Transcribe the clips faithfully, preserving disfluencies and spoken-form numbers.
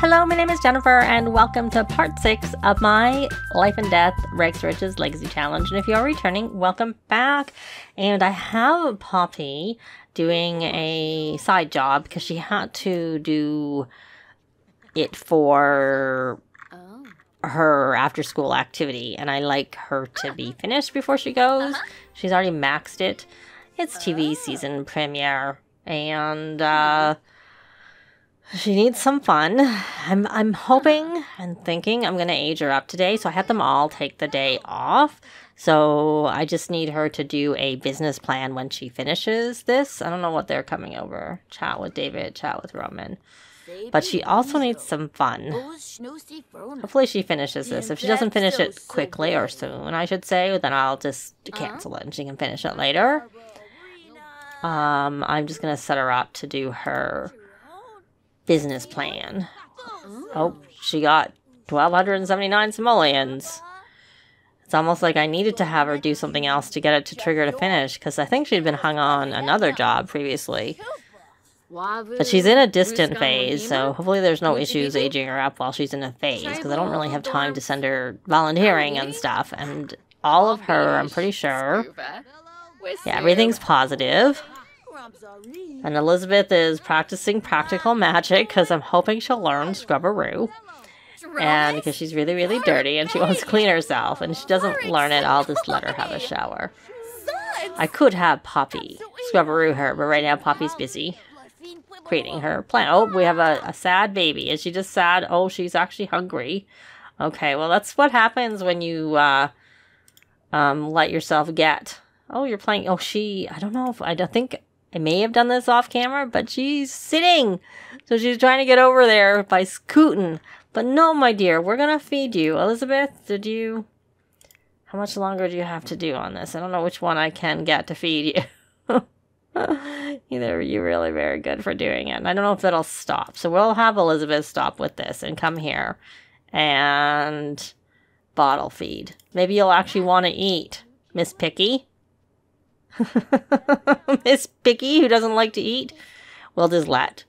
Hello, my name is Jennifer and welcome to part six of my Life and Death Rags to Riches Legacy Challenge. And if you're returning, welcome back. And I have Poppy doing a side job because she had to do it for oh. her after school activity. And I like her to be finished before she goes. Uh-huh. She's already maxed it. It's T V oh. season premiere. And, uh... she needs some fun. I'm I'm hoping and thinking I'm gonna age her up today, so I had them all take the day off. So I just need her to do a business plan when she finishes this. I don't know what they're coming over. Chat with David, chat with Roman. But she also needs some fun. Hopefully she finishes this. If she doesn't finish it quickly or soon, I should say, then I'll just cancel it and she can finish it later. Um, I'm just gonna set her up to do her business plan. Oh, she got one thousand two hundred seventy-nine simoleons. It's almost like I needed to have her do something else to get it to trigger to finish, because I think she'd been hung on another job previously. But she's in a distant phase, so hopefully there's no issues aging her up while she's in a phase, because I don't really have time to send her volunteering and stuff. And all of her, I'm pretty sure. Yeah, everything's positive. And Elizabeth is practicing practical magic because I'm hoping she'll learn Scrubberoo. And because she's really, really dirty and she wants to clean herself. And if she doesn't learn it, I'll just let her have a shower. I could have Poppy Scrubberoo her, but right now Poppy's busy creating her plan. Oh, we have a, a sad baby. Is she just sad? Oh, she's actually hungry. Okay, well, that's what happens when you uh, um, let yourself get... Oh, you're playing... Oh, she... I don't know if... I don't think... I may have done this off camera, but she's sitting. So she's trying to get over there by scooting. But no, my dear, we're going to feed you. Elizabeth, did you... How much longer do you have to do on this? I don't know which one I can get to feed you. Either you're really very good for doing it. And I don't know if that'll stop. So we'll have Elizabeth stop with this and come here and bottle feed. Maybe you'll actually want to eat, Miss Picky. Miss Picky, who doesn't like to eat, will just let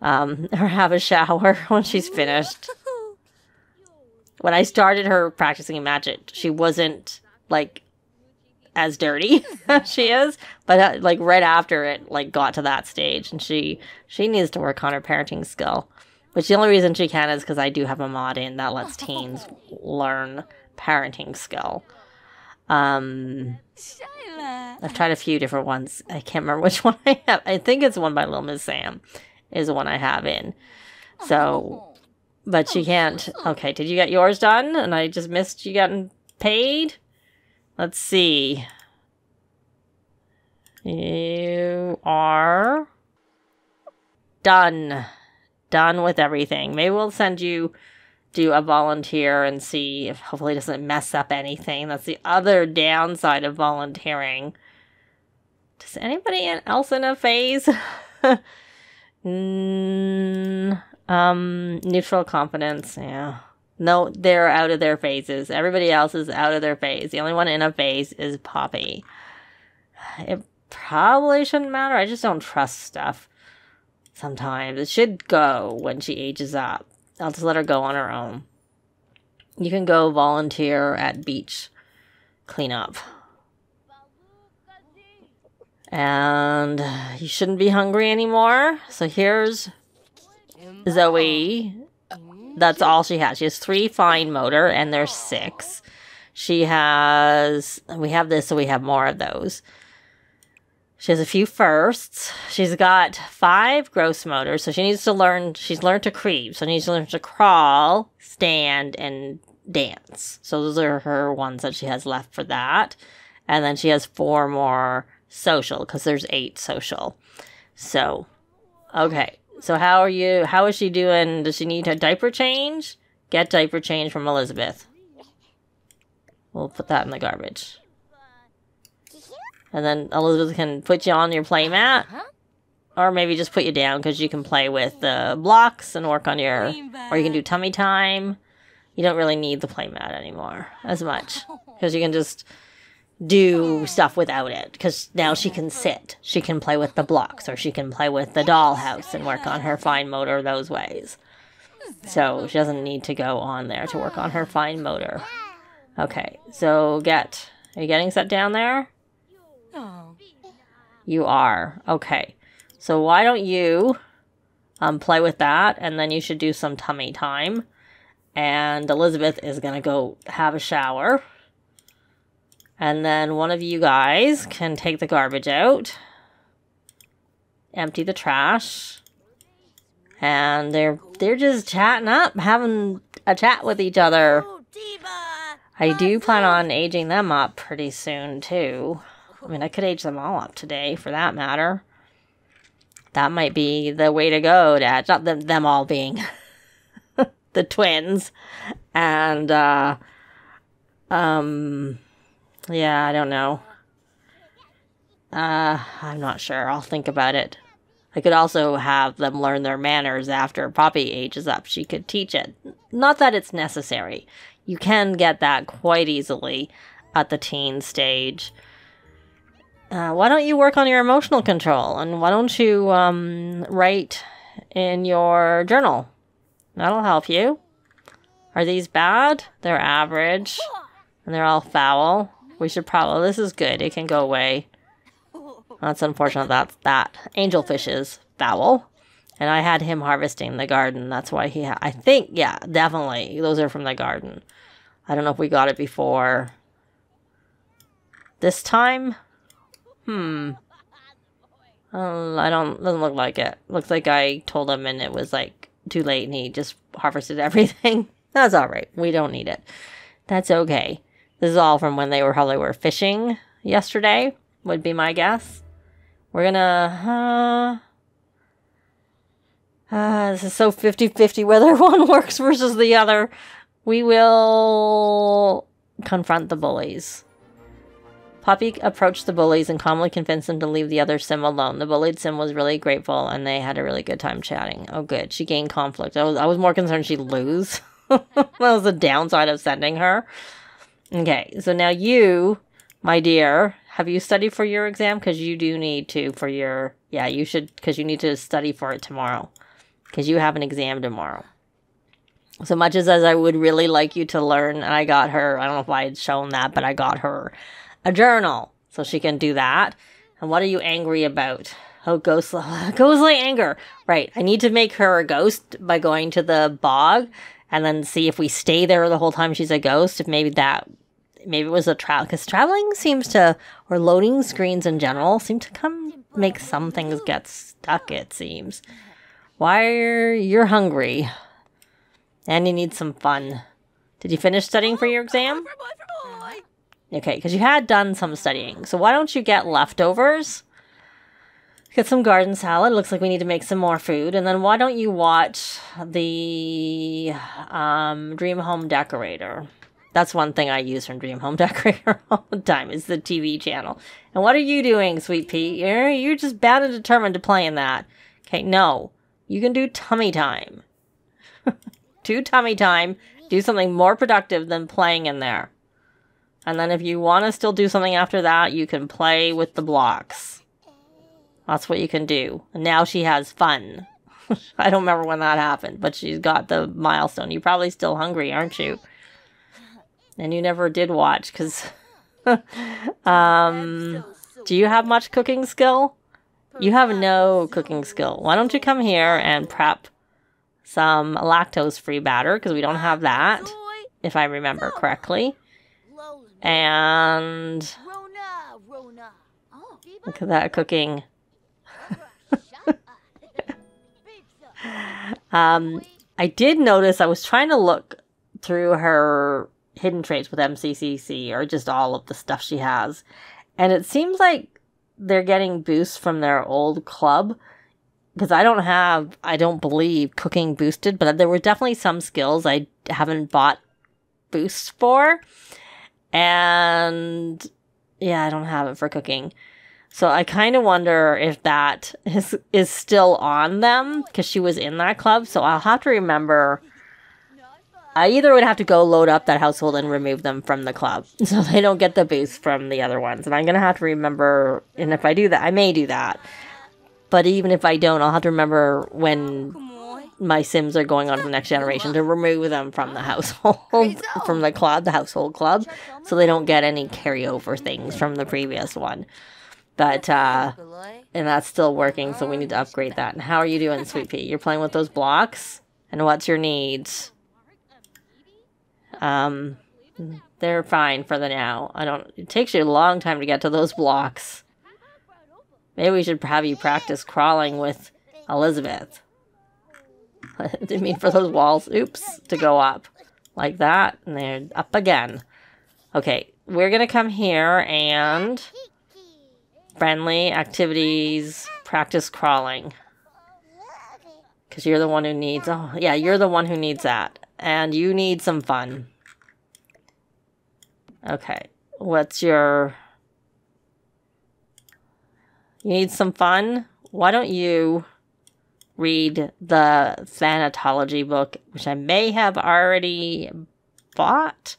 um, her have a shower when she's finished. When I started her practicing magic, she wasn't like as dirty as she is, but uh, like right after it, like got to that stage, and she she needs to work on her parenting skill. Which the only reason she can is because I do have a mod in that lets teens learn parenting skill. Um. I've tried a few different ones. I can't remember which one I have. I think it's one by Lil' Miss Sam is the one I have in. So, but she can't. Okay, did you get yours done? And I just missed you getting paid? Let's see. You are done. Done with everything. Maybe we'll send you... do a volunteer and see if hopefully it doesn't mess up anything. That's the other downside of volunteering. Does anybody else in a phase? mm, um, neutral confidence, yeah. No, they're out of their phases. Everybody else is out of their phase. The only one in a phase is Poppy. It probably shouldn't matter. I just don't trust stuff sometimes. It should go when she ages up. I'll just let her go on her own. You can go volunteer at beach cleanup. And you shouldn't be hungry anymore. So here's Zoe. That's all she has. She has three fine motor and there's six. She has... We have this, so we have more of those. She has a few firsts. She's got five gross motors, so she needs to learn... She's learned to creep, so she needs to learn to crawl, stand, and dance. So those are her ones that she has left for that. And then she has four more social, because there's eight social. So, okay. So how are you... How is she doing? Does she need a diaper change? Get diaper change from Elizabeth. We'll put that in the garbage. And then Elizabeth can put you on your play mat. Or maybe just put you down because you can play with the blocks and work on your... Or you can do tummy time. You don't really need the play mat anymore as much. Because you can just do stuff without it. Because now she can sit. She can play with the blocks. Or she can play with the dollhouse and work on her fine motor those ways. So she doesn't need to go on there to work on her fine motor. Okay, so get. Are you getting set down there? No. You are. Okay. So why don't you um, play with that, and then you should do some tummy time. And Elizabeth is going to go have a shower. And then one of you guys can take the garbage out. Empty the trash. And they're they're just chatting up, having a chat with each other. I do plan on aging them up pretty soon, too. I mean, I could age them all up today, for that matter. That might be the way to go, Dad. Not them, them all being the twins. And, uh... Um... Yeah, I don't know. Uh, I'm not sure. I'll think about it. I could also have them learn their manners after Poppy ages up. She could teach it. Not that it's necessary. You can get that quite easily at the teen stage. Uh, why don't you work on your emotional control? And why don't you um, write in your journal? That'll help you. Are these bad? They're average. And they're all foul. We should probably... This is good. It can go away. That's unfortunate. That's that. Angelfish is foul. And I had him harvesting the garden. That's why he... Ha I think... Yeah, definitely. Those are from the garden. I don't know if we got it before... This time? Hmm. Um, I don't... Doesn't look like it. Looks like I told him and it was like too late and he just harvested everything. That's alright. We don't need it. That's okay. This is all from when they were probably were fishing yesterday, would be my guess. We're gonna, uh, uh this is so fifty fifty whether one works versus the other. We will confront the bullies. Poppy approached the bullies and calmly convinced them to leave the other Sim alone. The bullied Sim was really grateful and they had a really good time chatting. Oh good, she gained conflict. I was, I was more concerned she'd lose. That was the downside of sending her. Okay, so now you, my dear, have you studied for your exam? Because you do need to for your... Yeah, you should, because you need to study for it tomorrow. Because you have an exam tomorrow. So much as, as I would really like you to learn, and I got her... I don't know if I had shown that, but I got her a journal. So she can do that. And what are you angry about? Oh, ghostly, ghostly anger. Right, I need to make her a ghost by going to the bog. And then see if we stay there the whole time she's a ghost, if maybe that, maybe it was a travel, because traveling seems to, or loading screens in general, seem to come, make some things get stuck, it seems. Why are you hungry? And you need some fun. Did you finish studying for your exam? Okay, because you had done some studying. So why don't you get leftovers? Get some garden salad. Looks like we need to make some more food. And then why don't you watch the um, Dream Home Decorator? That's one thing I use from Dream Home Decorator all the time. It's the T V channel. And what are you doing, Sweet Pea? You're, you're just bound and determined to play in that. Okay, no. You can do tummy time. Do tummy time. Do something more productive than playing in there. And then if you want to still do something after that, you can play with the blocks. That's what you can do. And now she has fun. I don't remember when that happened, but she's got the milestone. You're probably still hungry, aren't you? And you never did watch, because... um, do you have much cooking skill? You have no cooking skill. Why don't you come here and prep some lactose-free batter, because we don't have that, if I remember correctly. And... Look at that cooking... um, I did notice, I was trying to look through her hidden traits with M C C C, or just all of the stuff she has, and it seems like they're getting boosts from their old club, because I don't have, I don't believe cooking boosted, but there were definitely some skills I haven't bought boosts for, and yeah, I don't have it for cooking. So I kind of wonder if that is, is still on them, because she was in that club. So I'll have to remember, I either would have to go load up that household and remove them from the club, so they don't get the boost from the other ones. And I'm going to have to remember, and if I do that, I may do that. But even if I don't, I'll have to remember when my Sims are going on to the next generation to remove them from the household, from the club, the household club, so they don't get any carryover things from the previous one. But, uh, and that's still working, so we need to upgrade that. And how are you doing, Sweet Pea? You're playing with those blocks? And what's your needs? Um, they're fine for the now. I don't, it takes you a long time to get to those blocks. Maybe we should have you practice crawling with Elizabeth. Didn't mean for those walls, oops, to go up like that, and they're up again. Okay, we're gonna come here and friendly activities, practice crawling. Because you're the one who needs, oh, yeah, you're the one who needs that. And you need some fun. Okay, what's your... You need some fun? Why don't you read the Thanatology book, which I may have already bought?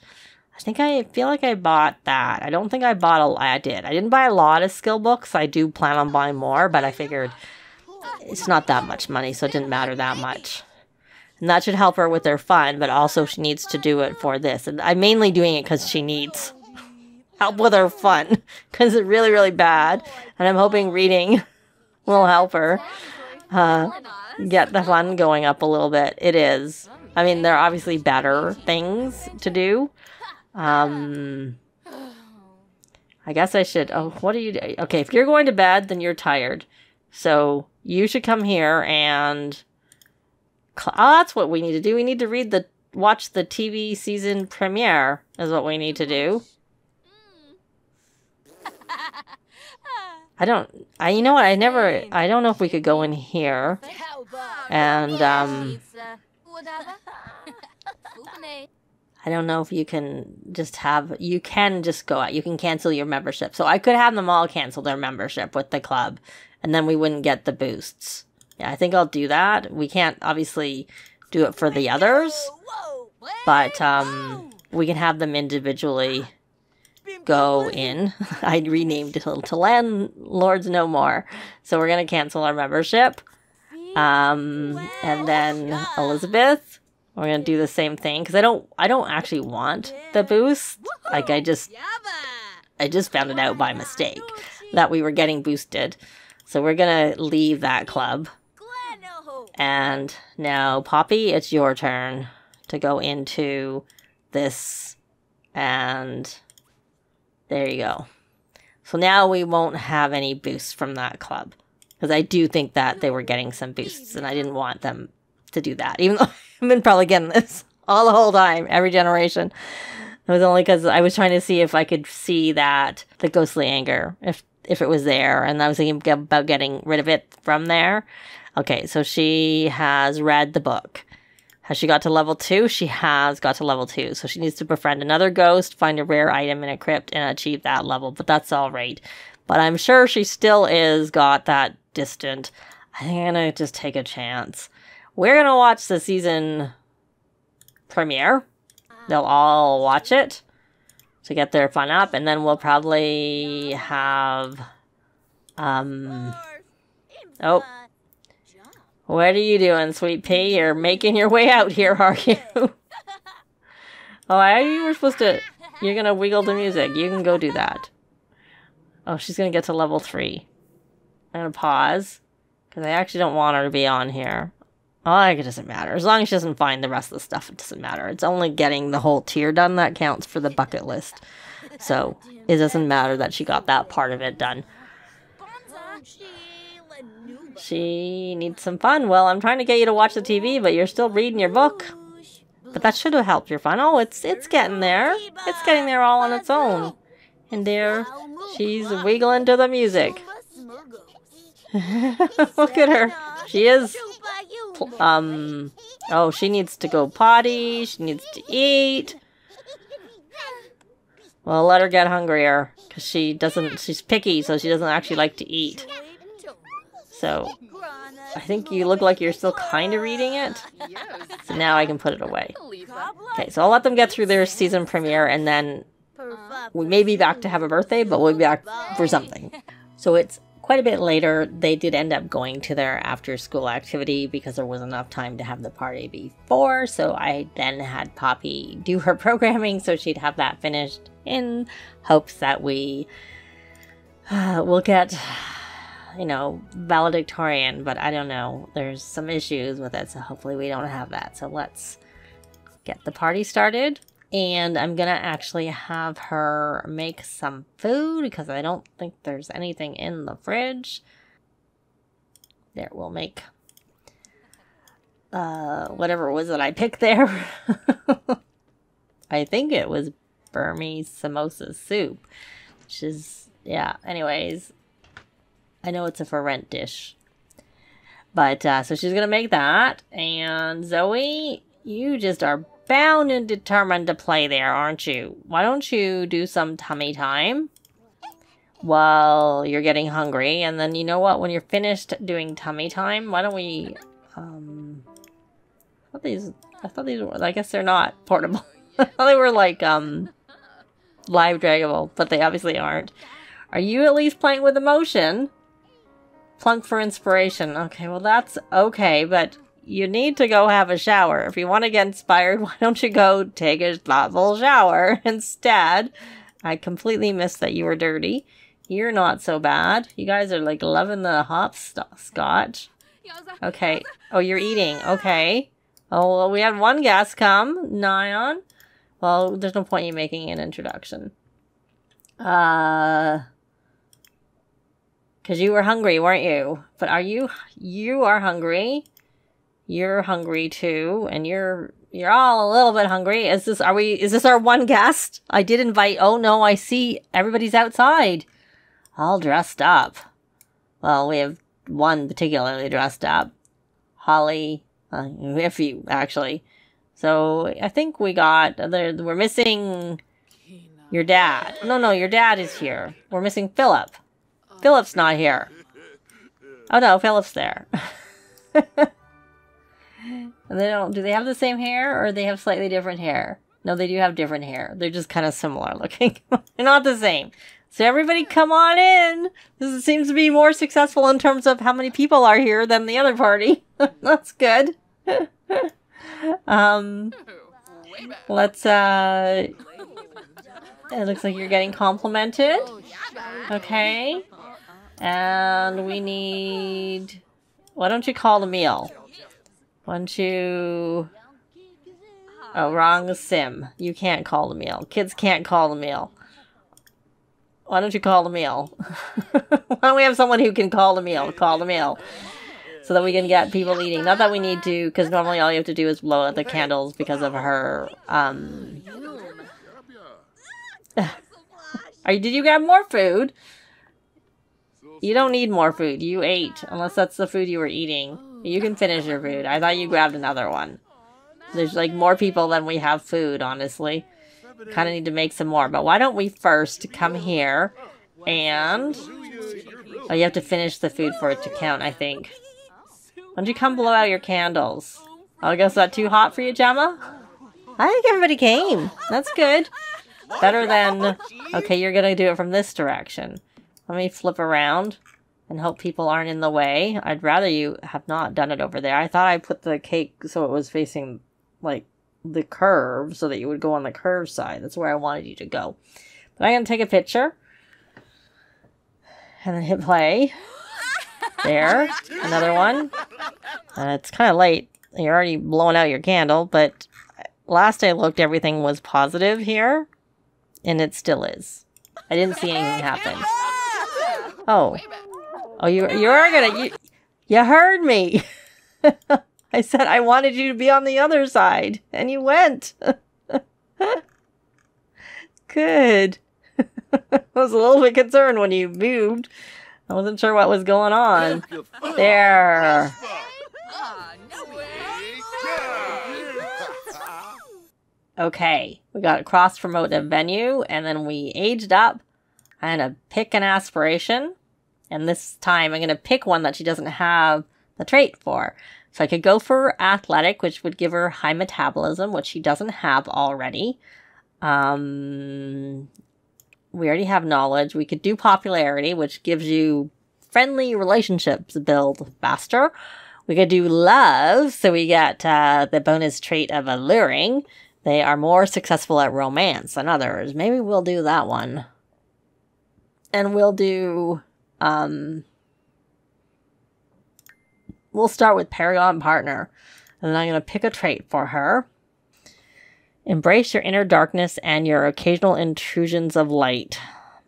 I think I feel like I bought that. I don't think I bought a lot. I did. I didn't buy a lot of skill books. I do plan on buying more, but I figured it's not that much money, so it didn't matter that much. And that should help her with her fun, but also she needs to do it for this. And I'm mainly doing it because she needs help with her fun, because it's really, really bad. And I'm hoping reading will help her uh, get the fun going up a little bit. It is. I mean, there are obviously better things to do. Um, I guess I should... Oh, what are you... Do? Okay, if you're going to bed, then you're tired. So you should come here and... Oh, that's what we need to do. We need to read the, watch the T V season premiere is what we need to do. I don't, I, you know what, I never, I don't know if we could go in here and, um, I don't know if you can just have, you can just go out, you can cancel your membership. So I could have them all cancel their membership with the club and then we wouldn't get the boosts. Yeah, I think I'll do that. We can't obviously do it for the others, but um, we can have them individually go in. I renamed it to Landlords No More. So we're going to cancel our membership. Um, and then Elizabeth, we're going to do the same thing because I don't, I don't actually want the boost. Like I just, I just found it out by mistake that we were getting boosted. So we're going to leave that club. And now, Poppy, it's your turn to go into this, and there you go. So now we won't have any boosts from that club, because I do think that they were getting some boosts, and I didn't want them to do that, even though I've been probably getting this all the whole time, every generation. It was only because I was trying to see if I could see that, the ghostly anger, if if it was there, and I was thinking about getting rid of it from there. Okay, so she has read the book. Has she got to level two? She has got to level two. So she needs to befriend another ghost, find a rare item in a crypt, and achieve that level. But that's all right. But I'm sure she still is got that distant. I think I'm going to just take a chance. We're going to watch the season premiere. They'll all watch it to get their fun up. And then we'll probably have... Um, oh... What are you doing, Sweet Pea? You're making your way out here, are you? Oh, I, you were supposed to... You're going to wiggle the music. You can go do that. Oh, she's going to get to level three. I'm going to pause. Because I actually don't want her to be on here. Oh, like, it doesn't matter. As long as she doesn't find the rest of the stuff, it doesn't matter. It's only getting the whole tier done that counts for the bucket list. So, it doesn't matter that she got that part of it done. She needs some fun. Well, I'm trying to get you to watch the T V, but you're still reading your book. But that should have helped your fun. Oh, it's, it's getting there. It's getting there all on its own. And there, she's wiggling to the music. Look at her. She is... Um... Oh, she needs to go potty. She needs to eat. Well, let her get hungrier. Because she doesn't... She's picky, so she doesn't actually like to eat. So, I think you look like you're still kind of reading it. So now I can put it away. Okay, so I'll let them get through their season premiere, and then we may be back to have a birthday, but we'll be back for something. So it's Quite a bit later, they did end up going to their after-school activity because there wasn't enough time to have the party before, so I then had Poppy do her programming so she'd have that finished in hopes that we uh, will get, you know, valedictorian, but I don't know. There's some issues with it, so hopefully we don't have that. So let's get the party started. And I'm gonna actually have her make some food because I don't think there's anything in the fridge. There, we'll make uh, whatever it was that I picked there. I think it was Burmese samosa soup, which is, yeah, anyways. I know it's a for rent dish. But, uh, so she's gonna make that. And Zoe, you just are bound and determined to play there, aren't you? Why don't you do some tummy time while you're getting hungry? And then, you know what, when you're finished doing tummy time, why don't we, um, I thought these, I thought these were, I guess they're not portable. I thought they were like, um, live draggable, but they obviously aren't. Are you at least playing with emotion? Plunk for inspiration. Okay, well that's okay, but you need to go have a shower. If you want to get inspired, why don't you go take a thoughtful shower instead? I completely missed that you were dirty. You're not so bad. You guys are like loving the hopscotch. Okay. Oh, you're eating. Okay. Oh, well, we had one guest come. Nyon. Well, there's no point in making an introduction. Uh... Because you were hungry, weren't you? But are you... You are hungry. You're hungry too, and you're you're all a little bit hungry. Is this are we is this our one guest? I did invite. Oh no, I see everybody's outside, all dressed up. Well, we have one particularly dressed up, Holly, uh, if you actually. So I think we got there. We're missing your dad. No, no, your dad is here. We're missing Phillip. Phillip's not here. Oh no, Phillip's there. And they don't, do they have the same hair or they have slightly different hair? No, they do have different hair. They're just kind of similar looking. They're not the same. So everybody come on in. This seems to be more successful in terms of how many people are here than the other party. That's good. um, let's, uh, it looks like you're getting complimented. Okay. And we need, why don't you call the meal? One, two... Oh, wrong sim. You can't call the meal. Kids can't call the meal. Why don't you call the meal? Why don't we have someone who can call the meal? Call the meal. So that we can get people eating. Not that we need to, because normally all you have to do is blow out the candles because of her, um... Are you, did you grab more food? You don't need more food. You ate. Unless that's the food you were eating. You can finish your food. I thought you grabbed another one. There's like more people than we have food, honestly. Kind of need to make some more. But why don't we first come here and... Oh, you have to finish the food for it to count, I think. Why don't you come blow out your candles? Oh, I guess that's too hot for you, Gemma? I think everybody came. That's good. Better than... Okay, you're going to do it from this direction. Let me flip around. And hope people aren't in the way. I'd rather you have not done it over there. I thought I put the cake so it was facing, like, the curve. So that you would go on the curve side. That's where I wanted you to go. But I'm going to take a picture. And then hit play. There. Another one. Uh, it's kind of late. You're already blowing out your candle. But last I looked, everything was positive here. And it still is. I didn't see anything happen. Oh. Oh, you, you're gonna... You, you heard me. I said I wanted you to be on the other side. And you went. Good. I was a little bit concerned when you moved. I wasn't sure what was going on. There. Okay. We got a cross-promote a venue. And then we aged up. I'm gonna pick an aspiration. And this time I'm going to pick one that she doesn't have the trait for. So I could go for athletic, which would give her high metabolism, which she doesn't have already. Um, we already have knowledge. We could do popularity, which gives you friendly relationships build faster. We could do love, so we get uh, the bonus trait of alluring. They are more successful at romance than others. Maybe we'll do that one. And we'll do... Um, we'll start with Paragon Partner. And then I'm going to pick a trait for her. Embrace your inner darkness and your occasional intrusions of light.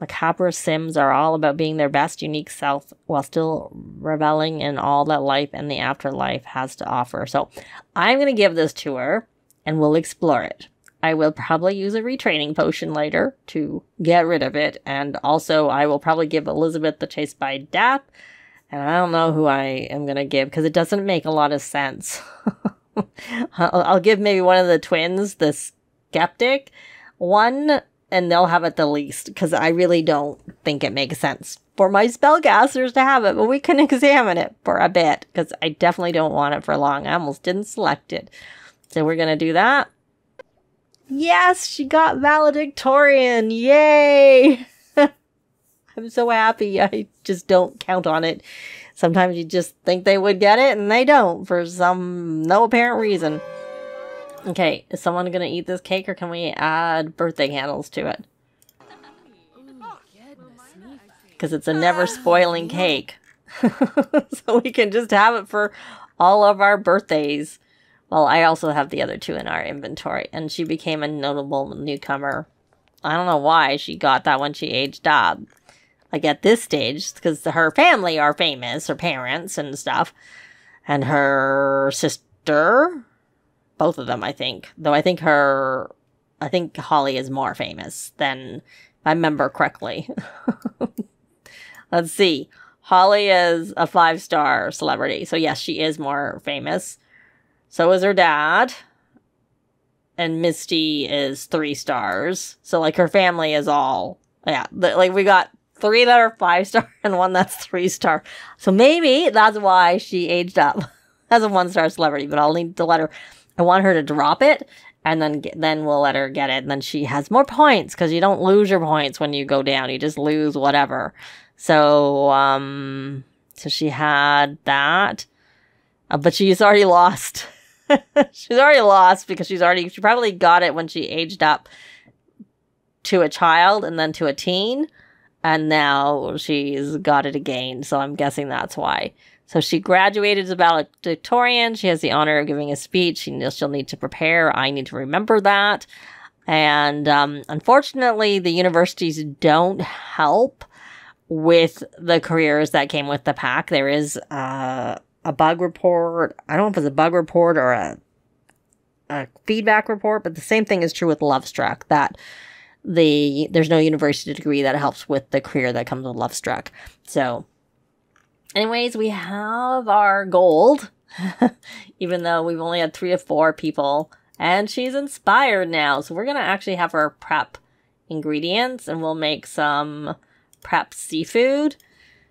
Macabre sims are all about being their best unique self while still reveling in all that life and the afterlife has to offer. So I'm going to give this to her and we'll explore it. I will probably use a retraining potion later to get rid of it. And also I will probably give Elizabeth the chase by death. And I don't know who I am going to give because it doesn't make a lot of sense. I'll give maybe one of the twins, the skeptic one, and they'll have it the least because I really don't think it makes sense for my spellcasters to have it, but we can examine it for a bit because I definitely don't want it for long. I almost didn't select it. So we're going to do that. Yes, she got valedictorian. Yay! I'm so happy. I just don't count on it. Sometimes you just think they would get it and they don't for some no apparent reason. Okay, is someone going to eat this cake or can we add birthday candles to it? Because it's a never spoiling cake. So we can just have it for all of our birthdays. Well, I also have the other two in our inventory. And she became a notable newcomer. I don't know why she got that when she aged up. Like at this stage, because her family are famous, her parents and stuff. And her sister... Both of them, I think. Though I think her... I think Holly is more famous than... If I remember correctly. Let's see. Holly is a five-star celebrity. So yes, she is more famous. So is her dad. And Misty is three stars. So like her family is all... Yeah, like we got three that are five-star and one that's three-star. So maybe that's why she aged up as a one-star celebrity. But I'll need to let her... I want her to drop it, and then get, then we'll let her get it, and then she has more points, because you don't lose your points when you go down. You just lose whatever. So, um, so she had that, uh, but she's already lost. She's already lost, because she's already, she probably got it when she aged up to a child, and then to a teen, and now she's got it again, so I'm guessing that's why. So she graduated as a valedictorian. She has the honor of giving a speech. She, she'll need to prepare. I need to remember that. And um, unfortunately, the universities don't help with the careers that came with the pack. There is uh, a bug report. I don't know if it's a bug report or a, a feedback report, but the same thing is true with Lovestruck, that the there's no university degree that helps with the career that comes with Lovestruck. So... Anyways, we have our gold, even though we've only had three or four people, and she's inspired now. So we're going to actually have her prep ingredients, and we'll make some prep seafood,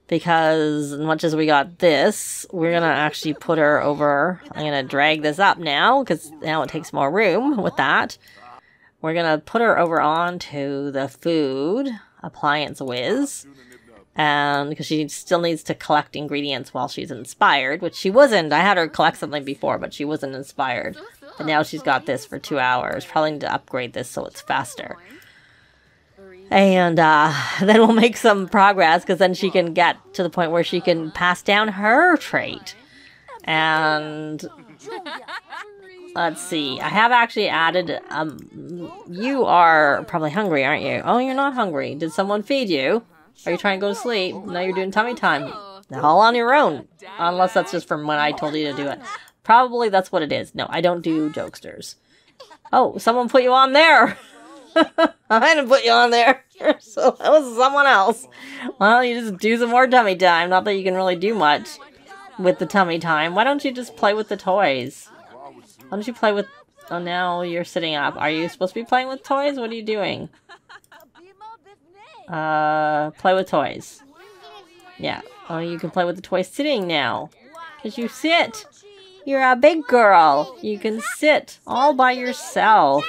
because as much as we got this, we're going to actually put her over. I'm going to drag this up now, because now it takes more room with that. We're going to put her over onto the food appliance whiz. And because she still needs to collect ingredients while she's inspired, which she wasn't. I had her collect something before, but she wasn't inspired. But now she's got this for two hours. Probably need to upgrade this so it's faster. And uh, then we'll make some progress, because then she can get to the point where she can pass down her trait. And let's see. I have actually added... Um, you are probably hungry, aren't you? Oh, you're not hungry. Did someone feed you? Are you trying to go to sleep? No, you're doing tummy time. All on your own. Unless that's just from when I told you to do it. Probably that's what it is. No, I don't do jokesters. Oh, someone put you on there. I didn't put you on there. So that was someone else. Well, you just do some more tummy time. Not that you can really do much with the tummy time. Why don't you just play with the toys? Why don't you play with... Oh, now you're sitting up. Are you supposed to be playing with toys? What are you doing? Uh, play with toys. Yeah. Oh, you can play with the toys sitting now. Because you sit. You're a big girl. You can sit all by yourself.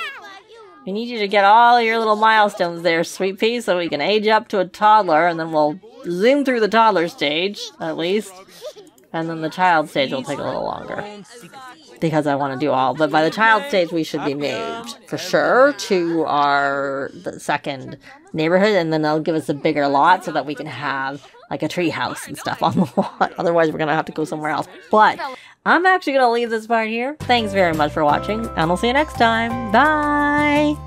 We need you to get all your little milestones there, sweet pea, so we can age up to a toddler, and then we'll zoom through the toddler stage, at least. And then the child stage will take a little longer. Because I want to do all, but by the child stage we should be moved, for sure, to our the second neighborhood, and then they'll give us a bigger lot so that we can have, like, a tree house and stuff on the lot. Otherwise we're gonna have to go somewhere else. But I'm actually gonna leave this part here. Thanks very much for watching, and I'll see you next time. Bye!